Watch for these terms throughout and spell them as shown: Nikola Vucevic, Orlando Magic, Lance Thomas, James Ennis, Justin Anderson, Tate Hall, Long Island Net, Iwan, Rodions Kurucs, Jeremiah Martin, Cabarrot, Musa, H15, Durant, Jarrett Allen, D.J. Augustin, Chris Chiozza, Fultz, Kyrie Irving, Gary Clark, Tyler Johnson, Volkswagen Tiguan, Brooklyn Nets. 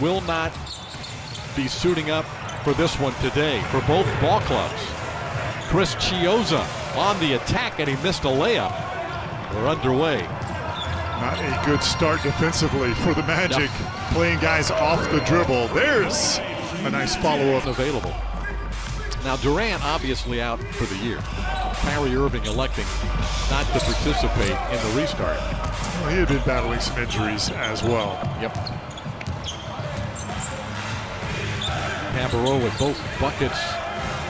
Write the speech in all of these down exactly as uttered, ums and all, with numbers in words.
will not be suiting up for this one today for both ball clubs. Chris Chiozza on the attack, and he missed a layup. We're underway. Not a good start defensively for the Magic, yep. Playing guys off the dribble. There's a nice follow-up available. Now Durant obviously out for the year. Kyrie Irving electing not to participate in the restart. Well, he had been battling some injuries as well. Yep. Cabarrot with both buckets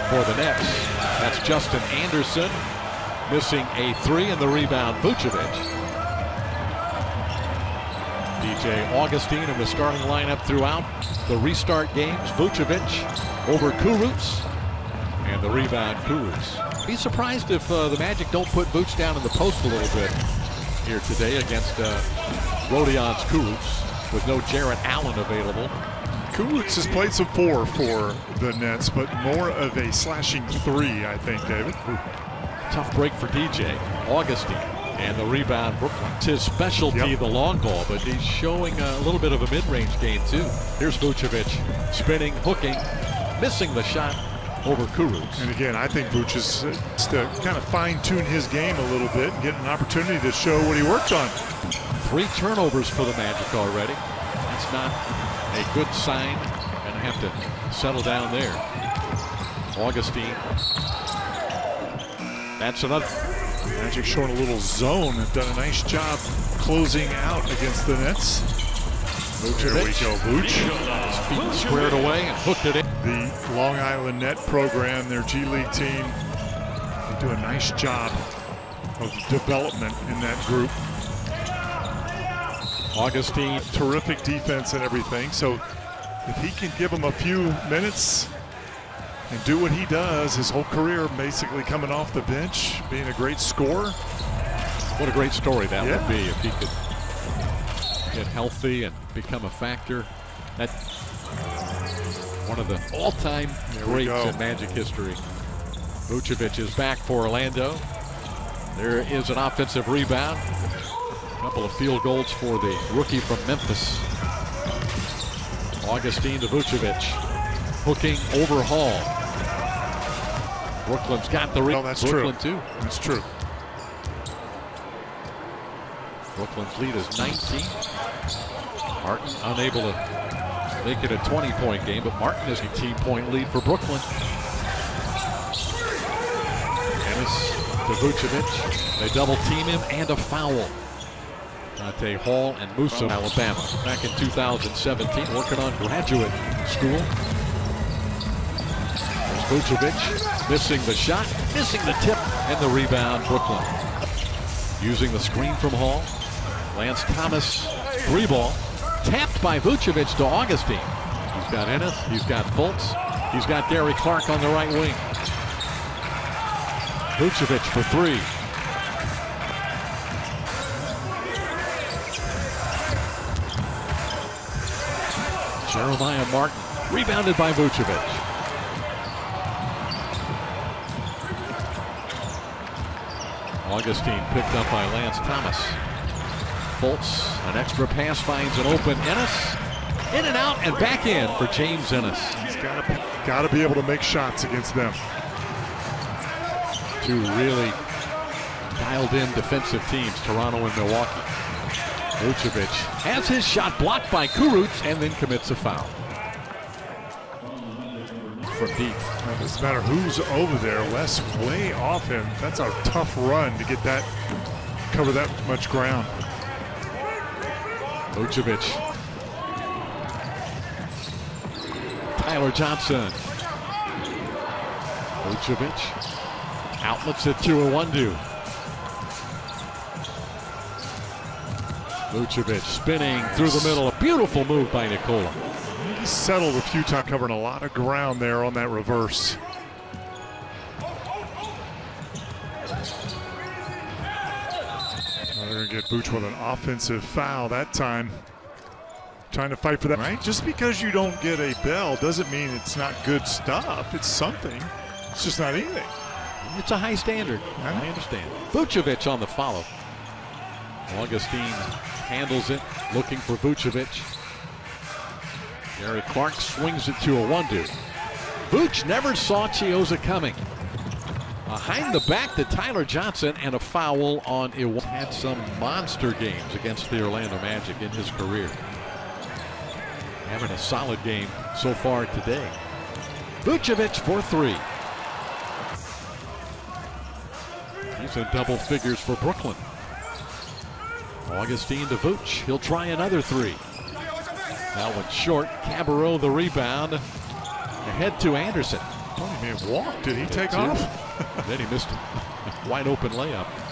for the Nets. That's Justin Anderson missing a three, and the rebound Vucevic. D J. Augustin in the starting lineup throughout the restart games. Vucevic over Kurucs, and the rebound Kurucs. Be surprised if uh, the Magic don't put Vuce down in the post a little bit here today against uh, Rodions Kurucs with no Jarrett Allen available. Kurucs has played some four for the Nets, but more of a slashing three, I think, David. Ooh. Tough break for D J. Augustin. And the rebound, Brooklyn. It's his specialty, yep. The long ball, but he's showing a little bit of a mid-range game, too. Here's Vucevic spinning, hooking, missing the shot over Kurucs. And again, I think Vuce is to kind of fine-tune his game a little bit and get an opportunity to show what he worked on. Three turnovers for the Magic already. That's not a good sign. Gonna have to settle down there. Augustin. That's another. Magic showing a little zone. Have done a nice job closing out against the Nets. There we go, Vuce. His feet squared away and hooked it in. The Long Island Net program, their G League team, they do a nice job of development in that group. Augustin, terrific defense and everything. So if he can give them a few minutes and do what he does his whole career, basically coming off the bench, being a great scorer. What a great story that yeah. would be if he could get healthy and become a factor. That's one of the all-time greats in Magic history. Vucevic is back for Orlando. There is an offensive rebound. A couple of field goals for the rookie from Memphis. Augustin to Vucevic. Hooking over Hall. Brooklyn's got the rebound. No, that's Brooklyn true. Too. That's true. Brooklyn's lead is nineteen. Martin unable to make it a twenty-point game, but Martin is an eighteen-point lead for Brooklyn. Ennis to Vucevic. They double-team him, and a foul. Tate Hall and Musa, oh. Alabama. Back in two thousand seventeen, working on graduate school. Vucevic missing the shot, missing the tip, and the rebound, Brooklyn. Using the screen from Hall. Lance Thomas, three ball. Tapped by Vucevic to Augustin. He's got Ennis, he's got Fultz, he's got Gary Clark on the right wing. Vucevic for three. Jeremiah Martin, rebounded by Vucevic. Augustin picked up by Lance Thomas. Fultz, an extra pass, finds an open Ennis. In and out and back in for James Ennis. He's got to be able to make shots against them. Two really dialed-in defensive teams, Toronto and Milwaukee. Vucevic has his shot blocked by Kurucs and then commits a foul. From deep. It doesn't matter who's over there. Wes way off him. That's a tough run to get that, cover that much ground. Vucevic. Tyler Johnson. Vucevic. Outlets at two and one do. Vucevic spinning through the middle. A beautiful move by Nikola. Settled a few times, covering a lot of ground there on that reverse. They're going to get Vuce with an offensive foul that time. Trying to fight for that. Right? Just because you don't get a bell doesn't mean it's not good stuff. It's something. It's just not anything. It's a high standard. I, I understand. Vucevic on the follow. Augustin handles it, looking for Vucevic. Gary Clark swings it to a one-two. Vooch never saw Chiozza coming. Behind the back to Tyler Johnson and a foul on Iwan. Had some monster games against the Orlando Magic in his career. Having a solid game so far today. Vucevic for three. He's in double figures for Brooklyn. Augustin to Vooch. He'll try another three. That one's short. Cabarrot the rebound. Ahead to Anderson. Oh, he may have walked. Did he take off? Then he missed a wide open layup.